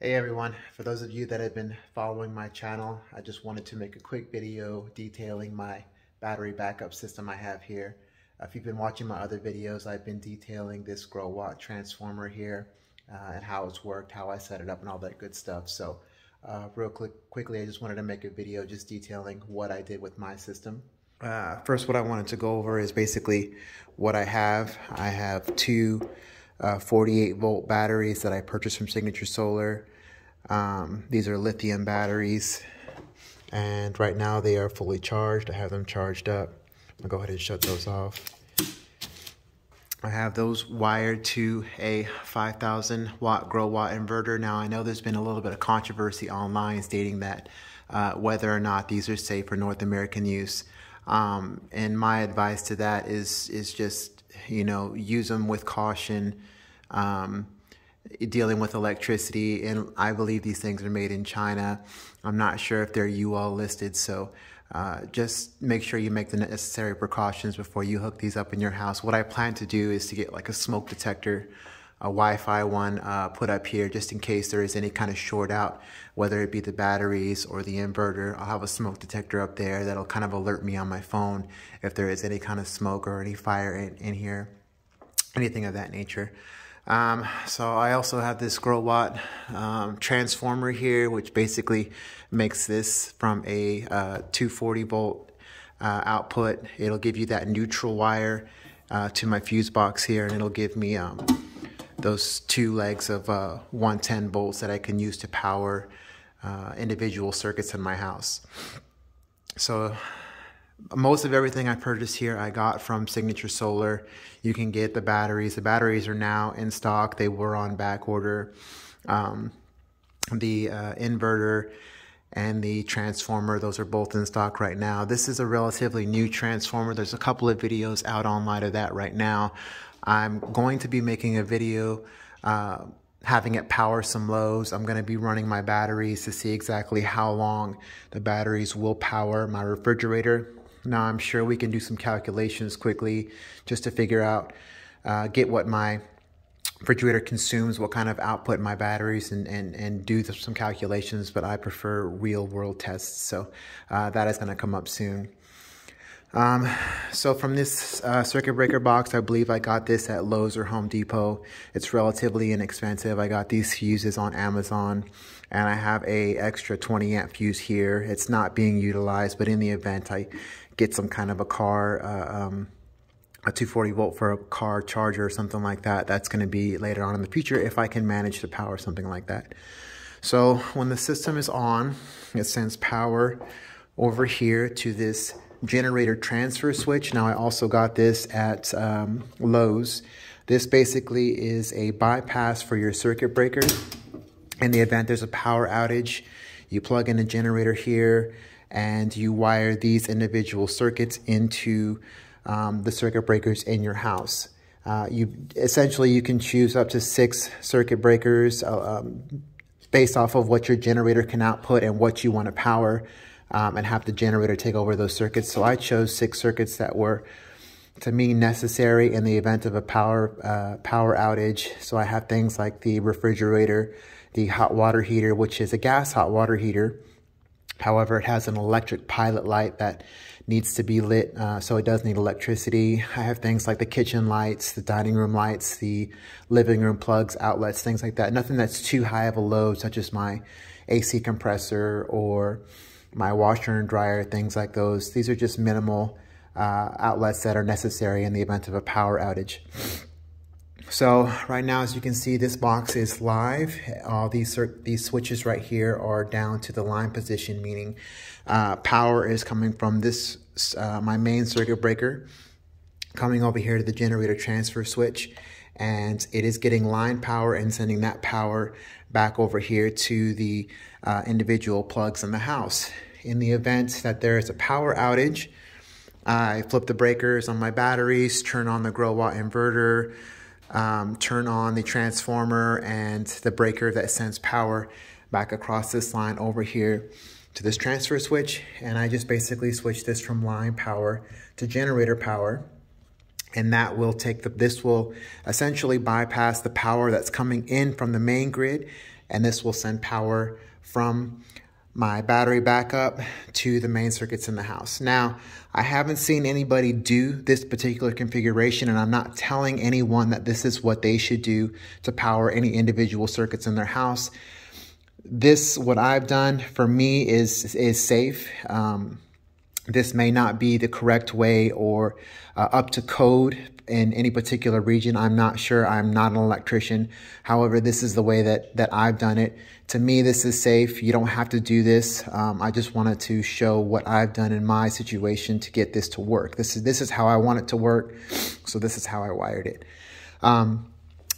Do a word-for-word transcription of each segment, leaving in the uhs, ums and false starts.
Hey everyone, for those of you that have been following my channel, I just wanted to make a quick video detailing my battery backup system I have here. If you've been watching my other videos, I've been detailing this Growatt transformer here uh, and how it's worked, how I set it up and all that good stuff. So uh, real quick, quickly, I just wanted to make a video just detailing what I did with my system. Uh, first, what I wanted to go over is basically what I have. I have two Uh, forty-eight volt batteries that I purchased from Signature Solar. Um, these are lithium batteries, and right now they are fully charged. I have them charged up. I'll go ahead and shut those off. I have those wired to a five thousand watt Growatt inverter. Now I know there's been a little bit of controversy online stating that uh, whether or not these are safe for North American use. Um, and my advice to that is, is just, you know, use them with caution, um, dealing with electricity. And I believe these things are made in China. I'm not sure if they're U L listed. So, uh, just make sure you make the necessary precautions before you hook these up in your house. What I plan to do is to get like a smoke detector, a Wi-Fi one, uh, put up here just in case there is any kind of short out, whether it be the batteries or the inverter. I'll have a smoke detector up there that'll kind of alert me on my phone if there is any kind of smoke or any fire in, in here, anything of that nature. Um, so I also have this Growatt um, transformer here, which basically makes this from a uh, two forty volt uh, output. It'll give you that neutral wire uh, to my fuse box here, and it'll give me um, those two legs of uh, one ten volts that I can use to power uh, individual circuits in my house. So most of everything I purchased here I got from Signature Solar. You can get the batteries. The batteries are now in stock. They were on back order. Um, the uh, inverter and the transformer, those are both in stock right now. This is a relatively new transformer. There's a couple of videos out online of that right now. I'm going to be making a video uh, having it power some loads. I'm going to be running my batteries to see exactly how long the batteries will power my refrigerator. Now I'm sure we can do some calculations quickly just to figure out, uh, get what my refrigerator consumes, what kind of output my batteries, and, and, and do some calculations, but I prefer real world tests. So uh, that is going to come up soon. Um, so from this uh, circuit breaker box, I believe I got this at Lowe's or Home Depot. It's relatively inexpensive. I got these fuses on Amazon, and I have a extra twenty amp fuse here. It's not being utilized, but in the event I get some kind of a car, uh, um, a two forty volt for a car charger or something like that, that's going to be later on in the future if I can manage to power something like that. So when the system is on, it sends power over here to this generator transfer switch. Now I also got this at um, Lowe's. This basically is a bypass for your circuit breaker. In the event there's a power outage, you plug in a generator here and you wire these individual circuits into um, the circuit breakers in your house. Uh, you essentially you can choose up to six circuit breakers uh, um, based off of what your generator can output and what you want to power. Um, and have the generator take over those circuits. So I chose six circuits that were, to me, necessary in the event of a power uh, power outage. So I have things like the refrigerator, the hot water heater, which is a gas hot water heater. However, it has an electric pilot light that needs to be lit, uh, so it does need electricity. I have things like the kitchen lights, the dining room lights, the living room plugs, outlets, things like that. Nothing that's too high of a load, such as my A C compressor or my washer and dryer, things like those. These are just minimal uh, outlets that are necessary in the event of a power outage. So right now, as you can see, this box is live. All these, these switches right here are down to the line position, meaning uh, power is coming from this, uh, my main circuit breaker, coming over here to the generator transfer switch, and it is getting line power and sending that power back over here to the uh, individual plugs in the house. In the event that there is a power outage, I flip the breakers on my batteries, turn on the Growatt inverter, um, turn on the transformer and the breaker that sends power back across this line over here to this transfer switch, and I just basically switch this from line power to generator power. And that will take the, this will essentially bypass the power that's coming in from the main grid and this will send power from my battery backup to the main circuits in the house. Now, I haven't seen anybody do this particular configuration, and I'm not telling anyone that this is what they should do to power any individual circuits in their house. This, what I've done for me is, is safe. Um, this may not be the correct way or uh, up to code in any particular region. I'm not sure. I'm not an electrician. However, this is the way that, that I've done it. To me, this is safe. You don't have to do this. Um, I just wanted to show what I've done in my situation to get this to work. This is, this is how I want it to work. So this is how I wired it. Um,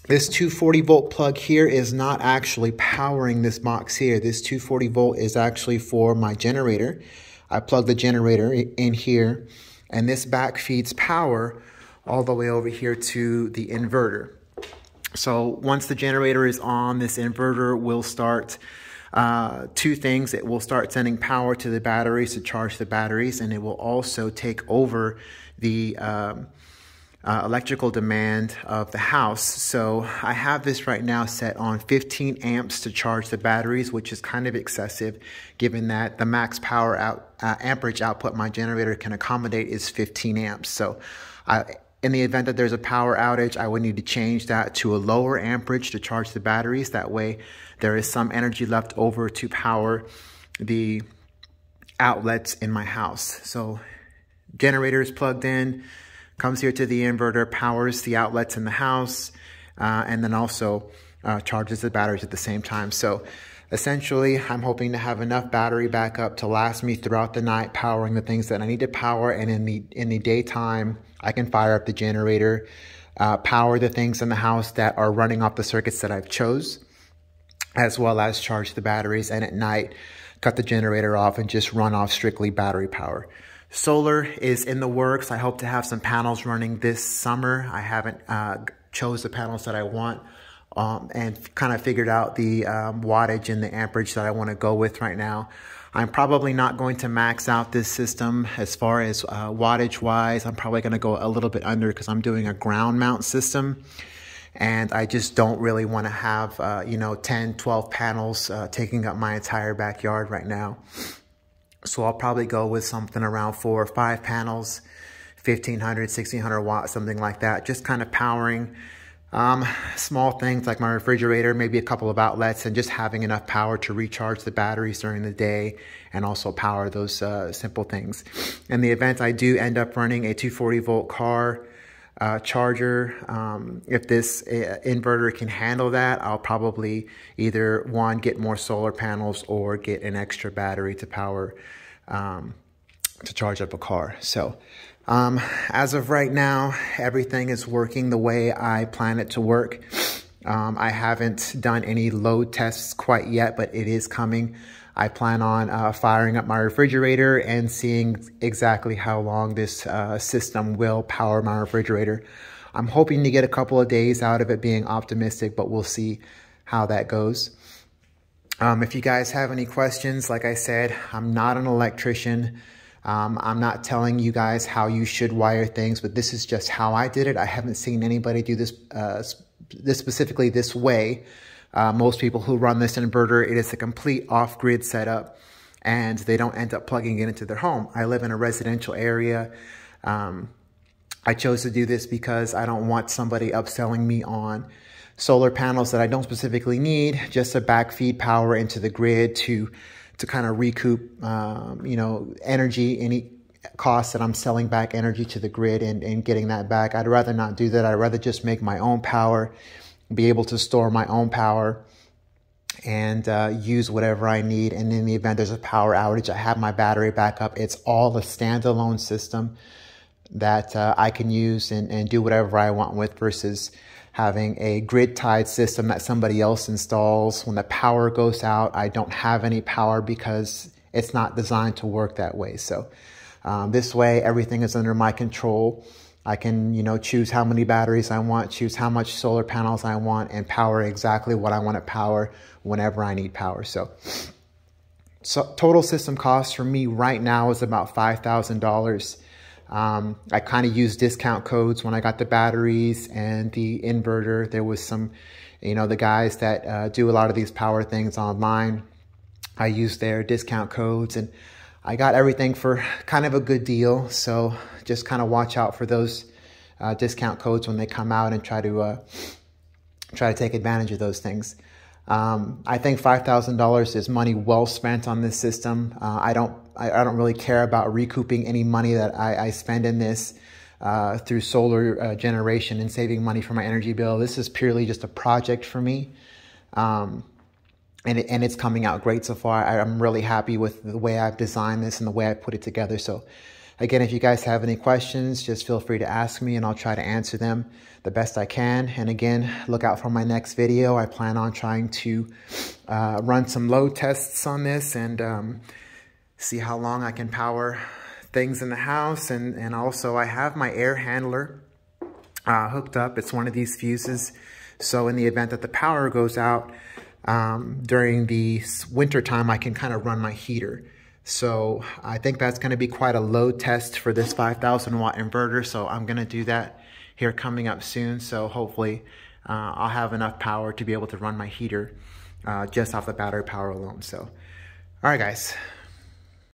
This two forty volt plug here is not actually powering this box here. This two forty volt is actually for my generator. I plug the generator in here, and this back feeds power all the way over here to the inverter. So once the generator is on, this inverter will start uh, two things. It will start sending power to the batteries to charge the batteries, and it will also take over the um, Uh, electrical demand of the house. So I have this right now set on fifteen amps to charge the batteries, which is kind of excessive given that the max power out uh, amperage output my generator can accommodate is fifteen amps. So I, in the event that there's a power outage, I would need to change that to a lower amperage to charge the batteries. That way there is some energy left over to power the outlets in my house. So generator is plugged in, comes here to the inverter, powers the outlets in the house, uh, and then also uh, charges the batteries at the same time. So essentially, I'm hoping to have enough battery backup to last me throughout the night, powering the things that I need to power, and in the, in the daytime, I can fire up the generator, uh, power the things in the house that are running off the circuits that I've chose, as well as charge the batteries, and at night, cut the generator off and just run off strictly battery power. Solar is in the works. I hope to have some panels running this summer. I haven't uh, chose the panels that I want um, and kind of figured out the um, wattage and the amperage that I want to go with right now. I'm probably not going to max out this system as far as uh, wattage wise. I'm probably going to go a little bit under because I'm doing a ground mount system. And I just don't really want to have, uh, you know, ten, twelve panels uh, taking up my entire backyard right now. So I'll probably go with something around four or five panels, fifteen hundred, sixteen hundred watts, something like that. Just kind of powering um, small things like my refrigerator, maybe a couple of outlets, and just having enough power to recharge the batteries during the day and also power those uh, simple things. In the event I do end up running a two forty volt car uh, charger, um, if this uh, inverter can handle that, I'll probably either one, get more solar panels or get an extra battery to power, um, to charge up a car. So, um, as of right now, everything is working the way I plan it to work. Um, I haven't done any load tests quite yet, but it is coming. I plan on uh, firing up my refrigerator and seeing exactly how long this uh, system will power my refrigerator. I'm hoping to get a couple of days out of it, being optimistic, but we'll see how that goes. Um, if you guys have any questions, like I said, I'm not an electrician. Um, I'm not telling you guys how you should wire things, but this is just how I did it. I haven't seen anybody do this, uh, this specifically this way. Uh, most people who run this inverter, it is a complete off-grid setup, and they don't end up plugging it into their home. I live in a residential area. Um, I chose to do this because I don't want somebody upselling me on solar panels that I don't specifically need, just to backfeed power into the grid to to kind of recoup, um, you know, energy, any costs that I'm selling back energy to the grid and, and getting that back. I'd rather not do that. I'd rather just make my own power, be able to store my own power and uh, use whatever I need. And in the event there's a power outage, I have my battery backup. It's all a standalone system that uh, I can use and, and do whatever I want with, versus having a grid-tied system that somebody else installs. When the power goes out, I don't have any power because it's not designed to work that way. So um, this way, everything is under my control. I can, you know, choose how many batteries I want, choose how much solar panels I want, and power exactly what I want to power whenever I need power. So, so total system cost for me right now is about five thousand dollars. Um, I kind of used discount codes when I got the batteries and the inverter. There was some You know, the guys that uh, do a lot of these power things online, I used their discount codes and I got everything for kind of a good deal. So just kind of watch out for those uh, discount codes when they come out and try to uh, try to take advantage of those things. Um, I think five thousand dollars is money well spent on this system. Uh, I don't, I, I don't really care about recouping any money that I, I spend in this uh, through solar uh, generation and saving money for my energy bill. This is purely just a project for me. Um, and, it, and it's coming out great so far. I, I'm really happy with the way I've designed this and the way I put it together. So again, if you guys have any questions, just feel free to ask me and I'll try to answer them the best I can. And again, look out for my next video. I plan on trying to uh, run some load tests on this and um, see how long I can power things in the house. And, and also I have my air handler uh, hooked up. It's one of these fuses. So in the event that the power goes out um, during the winter time, I can kind of run my heater. So I think that's going to be quite a load test for this five thousand watt inverter. So I'm going to do that here coming up soon. So hopefully uh, I'll have enough power to be able to run my heater uh, just off the battery power alone. So, all right, guys.